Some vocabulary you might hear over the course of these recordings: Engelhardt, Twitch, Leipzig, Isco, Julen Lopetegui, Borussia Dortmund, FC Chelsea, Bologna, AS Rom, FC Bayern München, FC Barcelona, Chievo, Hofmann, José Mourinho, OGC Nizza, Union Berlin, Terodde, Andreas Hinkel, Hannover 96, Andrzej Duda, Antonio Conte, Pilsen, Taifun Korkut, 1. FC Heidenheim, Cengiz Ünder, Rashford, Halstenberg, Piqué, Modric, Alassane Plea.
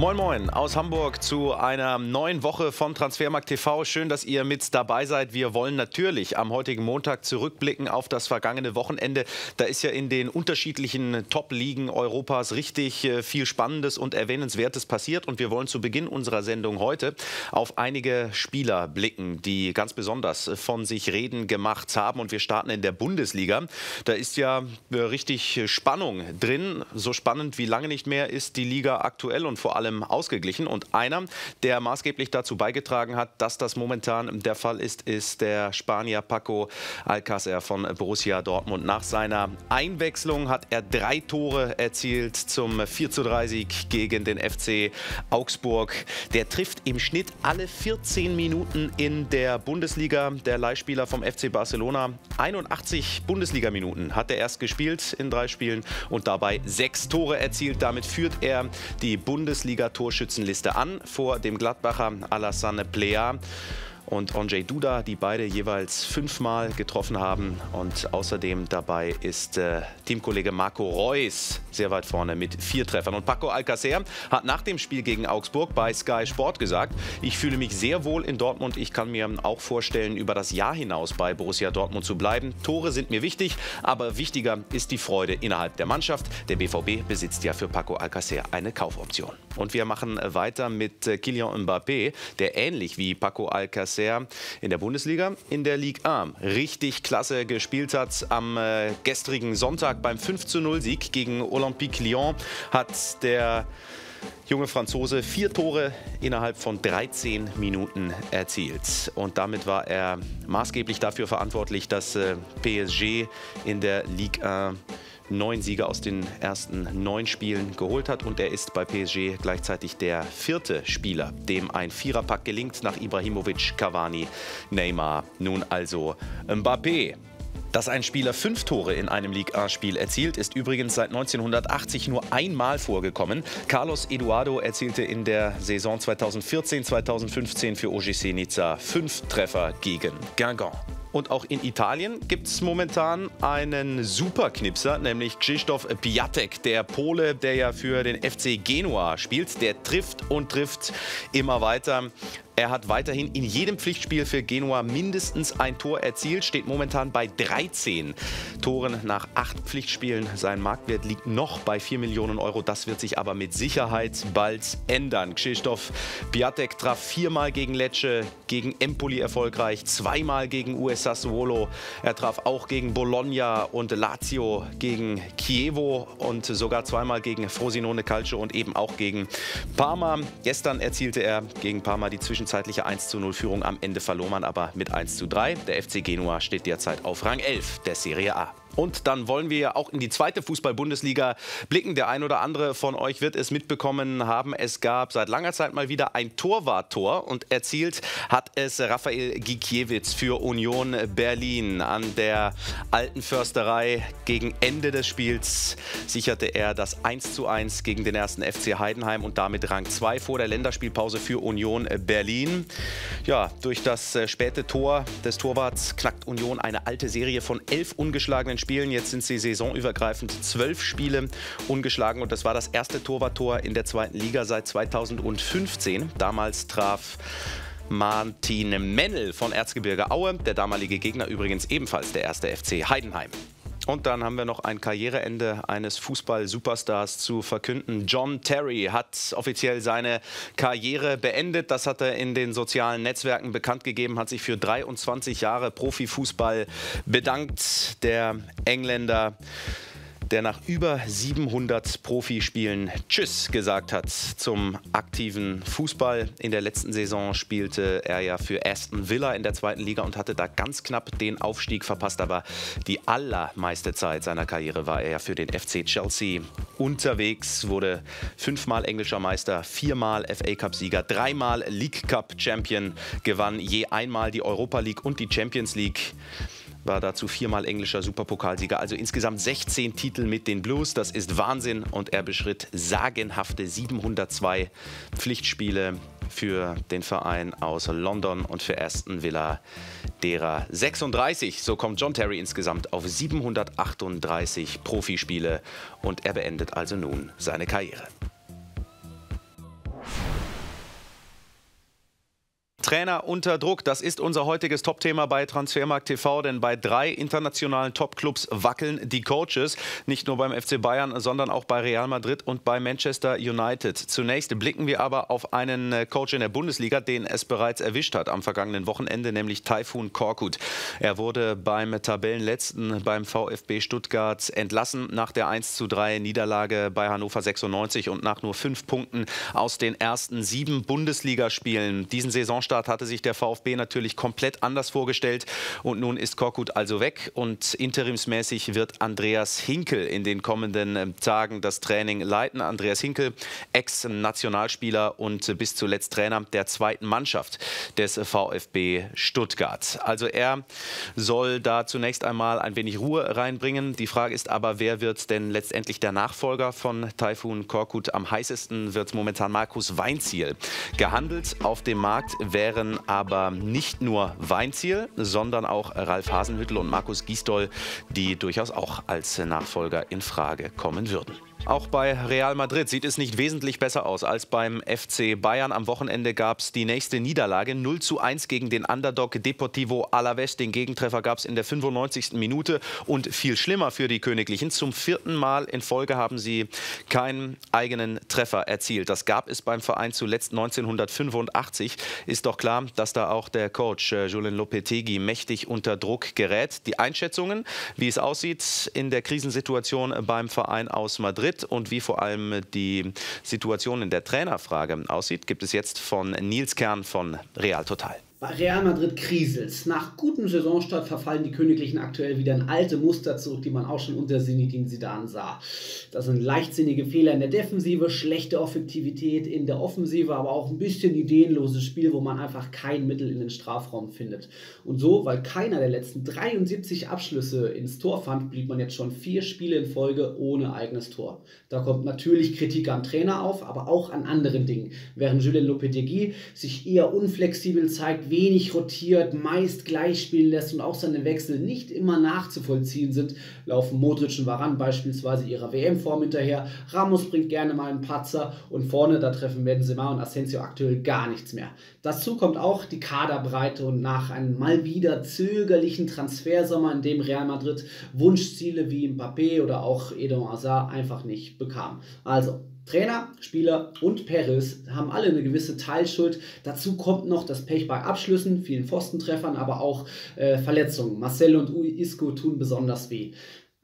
Moin Moin aus Hamburg zu einer neuen Woche von Transfermarkt TV. Schön, dass ihr mit dabei seid. Wir wollen natürlich am heutigen Montag zurückblicken auf das vergangene Wochenende. Da ist ja in den unterschiedlichen Top-Ligen Europas richtig viel Spannendes und Erwähnenswertes passiert. Und wir wollen zu Beginn unserer Sendung heute auf einige Spieler blicken, die ganz besonders von sich reden gemacht haben. Und wir starten in der Bundesliga. Da ist ja richtig Spannung drin. So spannend wie lange nicht mehr ist die Liga aktuell und vor allem ausgeglichen. Und einer, der maßgeblich dazu beigetragen hat, dass das momentan der Fall ist, ist der Spanier Paco Alcácer von Borussia Dortmund. Nach seiner Einwechslung hat er 3 Tore erzielt zum 4:3-Sieg gegen den FC Augsburg. Der trifft im Schnitt alle 14 Minuten in der Bundesliga. Der Leihspieler vom FC Barcelona, 81 Bundesliga-Minuten hat er erst gespielt in 3 Spielen und dabei 6 Tore erzielt. Damit führt er die Bundesliga-Torschützenliste an vor dem Gladbacher Alassane Plea und Andrzej Duda, die beide jeweils 5-mal getroffen haben. Und außerdem dabei ist Teamkollege Marco Reus sehr weit vorne mit 4 Treffern. Und Paco Alcácer hat nach dem Spiel gegen Augsburg bei Sky Sport gesagt: Ich fühle mich sehr wohl in Dortmund. Ich kann mir auch vorstellen, über das Jahr hinaus bei Borussia Dortmund zu bleiben. Tore sind mir wichtig, aber wichtiger ist die Freude innerhalb der Mannschaft. Der BVB besitzt ja für Paco Alcácer eine Kaufoption. Und wir machen weiter mit Kylian Mbappé, der ähnlich wie Paco Alcácer in der Bundesliga, in der Ligue 1 richtig klasse gespielt hat. Am gestrigen Sonntag beim 5:0-Sieg gegen Olympique Lyon hat der junge Franzose 4 Tore innerhalb von 13 Minuten erzielt. Und damit war er maßgeblich dafür verantwortlich, dass PSG in der Ligue 1 9 Siege aus den ersten 9 Spielen geholt hat. Und er ist bei PSG gleichzeitig der 4. Spieler, dem ein Viererpack gelingt, nach Ibrahimovic, Cavani, Neymar, nun also Mbappé. Dass ein Spieler 5 Tore in einem Ligue-A-Spiel erzielt, ist übrigens seit 1980 nur einmal vorgekommen. Carlos Eduardo erzielte in der Saison 2014-2015 für OGC Nizza 5 Treffer gegen Guingamp. Und auch in Italien gibt es momentan einen Superknipser, nämlich Krzysztof Piątek, der Pole, der ja für den FC Genua spielt. Der trifft und trifft immer weiter. Er hat weiterhin in jedem Pflichtspiel für Genua mindestens ein Tor erzielt, steht momentan bei 13 Toren nach 8 Pflichtspielen. Sein Marktwert liegt noch bei 4 Millionen €. Das wird sich aber mit Sicherheit bald ändern. Krzysztof Piątek traf 4-mal gegen Lecce, gegen Empoli erfolgreich, 2-mal gegen US Sassuolo. Er traf auch gegen Bologna und Lazio, gegen Chievo und sogar 2-mal gegen Frosinone Calcio und eben auch gegen Parma. Gestern erzielte er gegen Parma die zwischenzeitliche 1:0-Führung. Am Ende verlor man aber mit 1:3. Der FC Genua steht derzeit auf Rang 11 der Serie A. Und dann wollen wir auch in die 2. Fußball-Bundesliga blicken. Der ein oder andere von euch wird es mitbekommen haben. Es gab seit langer Zeit mal wieder ein Torwarttor und erzielt hat es Rafael Gikiewicz für Union Berlin. An der alten Försterei gegen Ende des Spiels sicherte er das 1:1 gegen den 1. FC Heidenheim und damit Rang 2 vor der Länderspielpause für Union Berlin. Ja, durch das späte Tor des Torwarts knackt Union eine alte Serie von 11 ungeschlagenen Spielen. Jetzt sind sie saisonübergreifend 12 Spiele ungeschlagen und das war das erste Torwarttor in der 2. Liga seit 2015. Damals traf Martin Mennel von Erzgebirge Aue, der damalige Gegner übrigens ebenfalls der 1. FC Heidenheim. Und dann haben wir noch ein Karriereende eines Fußball-Superstars zu verkünden. John Terry hat offiziell seine Karriere beendet. Das hat er in den sozialen Netzwerken bekannt gegeben, hat sich für 23 Jahre Profifußball bedankt. Der Engländer, der nach über 700 Profispielen Tschüss gesagt hat zum aktiven Fußball. In der letzten Saison spielte er ja für Aston Villa in der 2. Liga und hatte da ganz knapp den Aufstieg verpasst. Aber die allermeiste Zeit seiner Karriere war er für den FC Chelsea unterwegs, wurde 5-mal englischer Meister, 4-mal FA Cup-Sieger, 3-mal League Cup-Champion, gewann je einmal die Europa League und die Champions League. War dazu 4-mal englischer Superpokalsieger, also insgesamt 16 Titel mit den Blues. Das ist Wahnsinn und er beschritt sagenhafte 702 Pflichtspiele für den Verein aus London und für Aston Villa derer 36. So kommt John Terry insgesamt auf 738 Profispiele und er beendet also nun seine Karriere. Trainer unter Druck, das ist unser heutiges Top-Thema bei Transfermarkt TV, denn bei drei internationalen Top-Clubs wackeln die Coaches, nicht nur beim FC Bayern, sondern auch bei Real Madrid und bei Manchester United. Zunächst blicken wir aber auf einen Coach in der Bundesliga, den es bereits erwischt hat am vergangenen Wochenende, nämlich Taifun Korkut. Er wurde beim Tabellenletzten, beim VfB Stuttgart, entlassen nach der 1:3 Niederlage bei Hannover 96 und nach nur 5 Punkten aus den ersten 7 Bundesligaspielen. Diesen Saisonstart hatte sich der VfB natürlich komplett anders vorgestellt und nun ist Korkut also weg und interimsmäßig wird Andreas Hinkel in den kommenden Tagen das Training leiten. Andreas Hinkel, Ex-Nationalspieler und bis zuletzt Trainer der zweiten Mannschaft des VfB Stuttgart. Also er soll da zunächst einmal ein wenig Ruhe reinbringen. Die Frage ist aber, wer wird denn letztendlich der Nachfolger von Taifun Korkut? Am heißesten wird momentan Markus Weinziel gehandelt. Auf dem Markt wären aber nicht nur Weinziel, sondern auch Ralf Hasenhüttl und Markus Gisdol, die durchaus auch als Nachfolger in Frage kommen würden. Auch bei Real Madrid sieht es nicht wesentlich besser aus als beim FC Bayern. Am Wochenende gab es die nächste Niederlage. 0:1 gegen den Underdog Deportivo Alavés. Den Gegentreffer gab es in der 95. Minute. Und viel schlimmer für die Königlichen: zum 4. Mal in Folge haben sie keinen eigenen Treffer erzielt. Das gab es beim Verein zuletzt 1985. Ist doch klar, dass da auch der Coach Julen Lopetegui mächtig unter Druck gerät. Die Einschätzungen, wie es aussieht in der Krisensituation beim Verein aus Madrid, und wie vor allem die Situation in der Trainerfrage aussieht, gibt es jetzt von Nils Kern von Real Total. Bei Real Madrid kriselt's. Nach gutem Saisonstart verfallen die Königlichen aktuell wieder in alte Muster zurück, die man auch schon unter Zinedine Zidane sah. Das sind leichtsinnige Fehler in der Defensive, schlechte Effektivität in der Offensive, aber auch ein bisschen ideenloses Spiel, wo man einfach kein Mittel in den Strafraum findet. Und so, weil keiner der letzten 73 Abschlüsse ins Tor fand, blieb man jetzt schon 4 Spiele in Folge ohne eigenes Tor. Da kommt natürlich Kritik am Trainer auf, aber auch an anderen Dingen. Während Julen Lopetegui sich eher unflexibel zeigt, wenig rotiert, meist gleich spielen lässt und auch seine Wechsel nicht immer nachzuvollziehen sind, laufen Modric und Varane beispielsweise ihrer WM-Form hinterher. Ramos bringt gerne mal einen Patzer und vorne, da treffen Benzema und Asensio aktuell gar nichts mehr. Dazu kommt auch die Kaderbreite und nach einem mal wieder zögerlichen Transfersommer, in dem Real Madrid Wunschziele wie Mbappé oder auch Eden Hazard einfach nicht bekam. Also Trainer, Spieler und Perez haben alle eine gewisse Teilschuld. Dazu kommt noch das Pech bei Abschlüssen, vielen Pfostentreffern, aber auch Verletzungen. Marcelo und Isco tun besonders weh.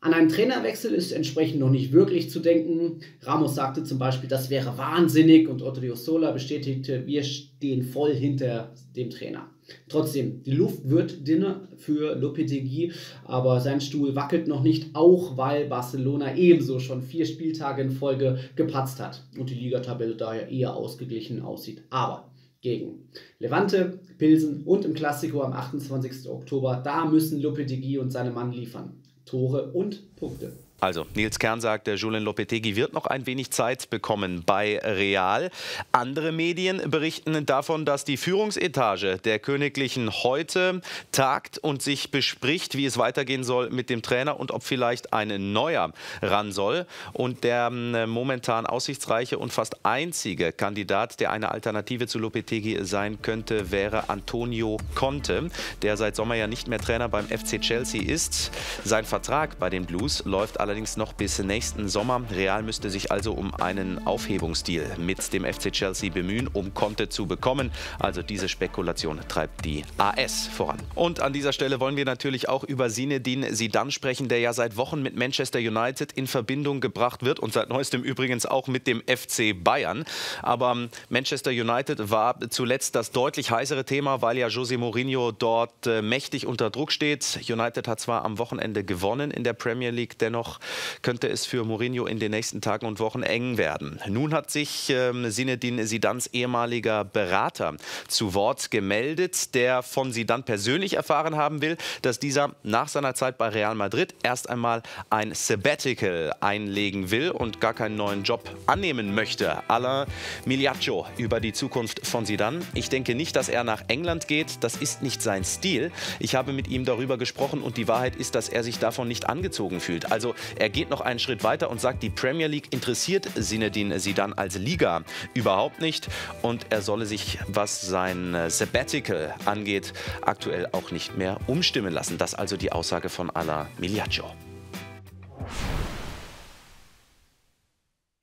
An einem Trainerwechsel ist entsprechend noch nicht wirklich zu denken. Ramos sagte zum Beispiel, das wäre wahnsinnig, und Otto Sola bestätigte, wir stehen voll hinter dem Trainer. Trotzdem, die Luft wird dünner für Lopetegui, aber sein Stuhl wackelt noch nicht, auch weil Barcelona ebenso schon 4 Spieltage in Folge gepatzt hat und die Ligatabelle daher eher ausgeglichen aussieht. Aber gegen Levante, Pilsen und im Klassiko am 28. Oktober, da müssen Lopetegui und seine Mann liefern. Tore und Punkte. Also, Nils Kern sagt, der Julen Lopetegui wird noch ein wenig Zeit bekommen bei Real. Andere Medien berichten davon, dass die Führungsetage der Königlichen heute tagt und sich bespricht, wie es weitergehen soll mit dem Trainer und ob vielleicht ein neuer ran soll. Und der momentan aussichtsreiche und fast einzige Kandidat, der eine Alternative zu Lopetegui sein könnte, wäre Antonio Conte, der seit Sommer ja nicht mehr Trainer beim FC Chelsea ist. Sein Vertrag bei den Blues läuft allerdings noch bis nächsten Sommer. Real müsste sich also um einen Aufhebungsdeal mit dem FC Chelsea bemühen, um Conte zu bekommen. Also diese Spekulation treibt die AS voran. Und an dieser Stelle wollen wir natürlich auch über Zinedine Zidane sprechen, der ja seit Wochen mit Manchester United in Verbindung gebracht wird und seit neuestem übrigens auch mit dem FC Bayern. Aber Manchester United war zuletzt das deutlich heißere Thema, weil ja José Mourinho dort mächtig unter Druck steht. United hat zwar am Wochenende gewonnen in der Premier League, dennoch könnte es für Mourinho in den nächsten Tagen und Wochen eng werden. Nun hat sich Zinedine Zidans ehemaliger Berater zu Wort gemeldet, der von Zidane persönlich erfahren haben will, dass dieser nach seiner Zeit bei Real Madrid erst einmal ein Sabbatical einlegen will und gar keinen neuen Job annehmen möchte. Alain Migliaccio über die Zukunft von Zidane. Ich denke nicht, dass er nach England geht. Das ist nicht sein Stil. Ich habe mit ihm darüber gesprochen und die Wahrheit ist, dass er sich davon nicht angezogen fühlt. Also Er geht noch einen Schritt weiter und sagt, die Premier League interessiert Zinedine Zidane als Liga überhaupt nicht und er solle sich, was sein Sabbatical angeht, aktuell auch nicht mehr umstimmen lassen. Das also die Aussage von Alain Migliaccio.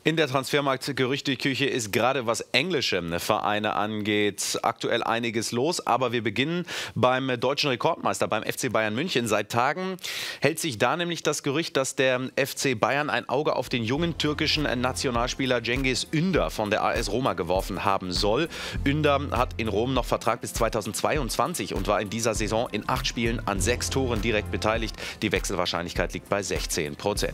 In der Transfermarkt-Gerüchteküche ist gerade was englische Vereine angeht aktuell einiges los. Aber wir beginnen beim deutschen Rekordmeister, beim FC Bayern München. Seit Tagen hält sich da nämlich das Gerücht, dass der FC Bayern ein Auge auf den jungen türkischen Nationalspieler Cengiz Ünder von der AS Roma geworfen haben soll. Ünder hat in Rom noch Vertrag bis 2022 und war in dieser Saison in 8 Spielen an 6 Toren direkt beteiligt. Die Wechselwahrscheinlichkeit liegt bei 16%.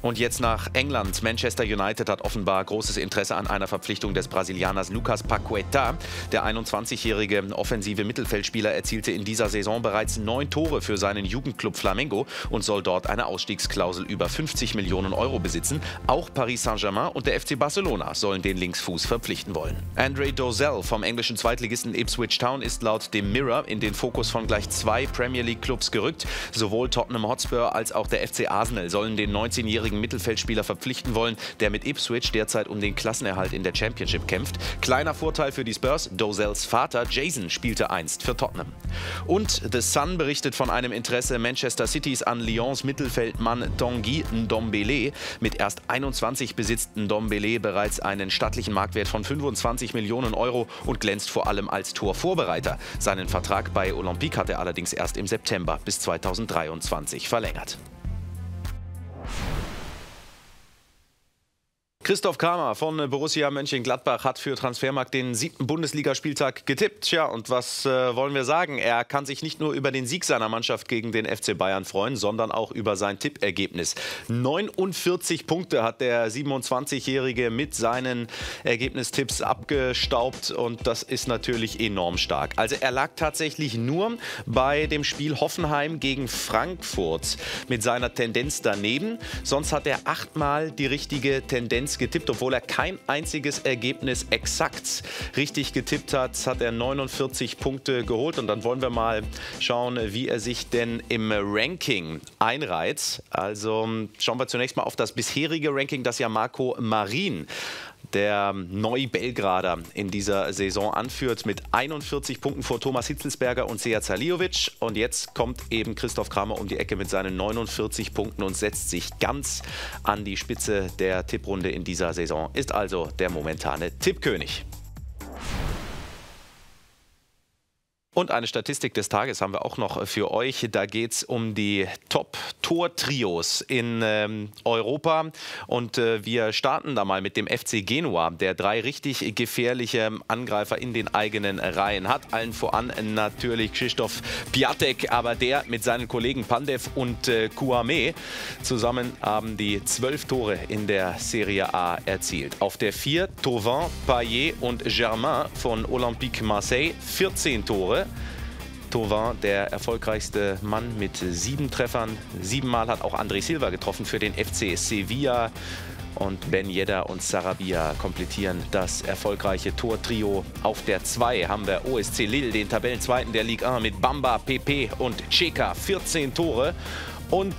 Und jetzt nach England. Manchester United hat offenbar großes Interesse an einer Verpflichtung des Brasilianers Lucas Paquetá. Der 21-jährige offensive Mittelfeldspieler erzielte in dieser Saison bereits 9 Tore für seinen Jugendclub Flamengo und soll dort eine Ausstiegsklausel über 50 Millionen € besitzen. Auch Paris Saint-Germain und der FC Barcelona sollen den Linksfuß verpflichten wollen. Andre Dozell vom englischen Zweitligisten Ipswich Town ist laut dem Mirror in den Fokus von gleich 2 Premier League-Clubs gerückt. Sowohl Tottenham Hotspur als auch der FC Arsenal sollen den 19-jährigen Mittelfeldspieler verpflichten wollen, der mit Ipswich derzeit um den Klassenerhalt in der Championship kämpft. Kleiner Vorteil für die Spurs, Dozells Vater Jason spielte einst für Tottenham. Und The Sun berichtet von einem Interesse Manchester Citys an Lyons Mittelfeldmann Tanguy Ndombele. Mit erst 21 besitzt Ndombele bereits einen stattlichen Marktwert von 25 Millionen € und glänzt vor allem als Torvorbereiter. Seinen Vertrag bei Olympique hat er allerdings erst im September bis 2023 verlängert. Christoph Kramer von Borussia Mönchengladbach hat für Transfermarkt den 7. Bundesligaspieltag getippt. Tja, und was wollen wir sagen? Er kann sich nicht nur über den Sieg seiner Mannschaft gegen den FC Bayern freuen, sondern auch über sein Tippergebnis. 49 Punkte hat der 27-Jährige mit seinen Ergebnistipps abgestaubt und das ist natürlich enorm stark. Also er lag tatsächlich nur bei dem Spiel Hoffenheim gegen Frankfurt mit seiner Tendenz daneben. Sonst hat er 8-mal die richtige Tendenz getippt, obwohl er kein einziges Ergebnis exakt richtig getippt hat, hat er 49 Punkte geholt. Und dann wollen wir mal schauen, wie er sich denn im Ranking einreiht. Also schauen wir zunächst mal auf das bisherige Ranking, das ja Marco Marin, der Neubelgrader, in dieser Saison anführt mit 41 Punkten vor Thomas Hitzelsberger und Sead Saliovic. Und jetzt kommt eben Christoph Kramer um die Ecke mit seinen 49 Punkten und setzt sich ganz an die Spitze der Tipprunde in dieser Saison, ist also der momentane Tippkönig. Und eine Statistik des Tages haben wir auch noch für euch. Da geht es um die Top-Tor-Trios in Europa. Und wir starten da mal mit dem FC Genua, der 3 richtig gefährliche Angreifer in den eigenen Reihen hat. Allen voran natürlich Krzysztof Piątek, aber der mit seinen Kollegen Pandev und Kouamé zusammen haben die 12 Tore in der Serie A erzielt. Auf der 4 Thauvin, Payet und Germain von Olympique Marseille, 14 Tore. Thauvin, der erfolgreichste Mann mit 7 Treffern. 7-mal hat auch André Silva getroffen für den FC Sevilla. Und Ben Yedder und Sarabia komplettieren das erfolgreiche Tortrio. Auf der 2 haben wir OSC Lille, den Tabellenzweiten der Ligue 1 mit Bamba, Pepe und Cheka. 14 Tore und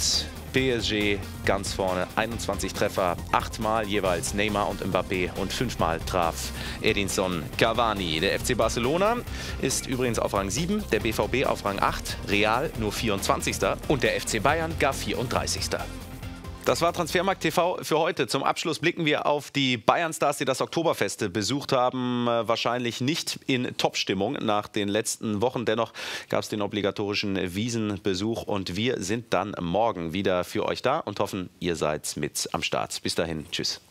PSG ganz vorne, 21 Treffer, 8-mal jeweils Neymar und Mbappé und 5-mal traf Edinson Cavani. Der FC Barcelona ist übrigens auf Rang 7, der BVB auf Rang 8, Real nur 24. und der FC Bayern gar 34. Das war Transfermarkt TV für heute. Zum Abschluss blicken wir auf die Bayern-Stars, die das Oktoberfest besucht haben. Wahrscheinlich nicht in Top-Stimmung nach den letzten Wochen. Dennoch gab es den obligatorischen Wiesenbesuch. Und wir sind dann morgen wieder für euch da und hoffen, ihr seid mit am Start. Bis dahin. Tschüss.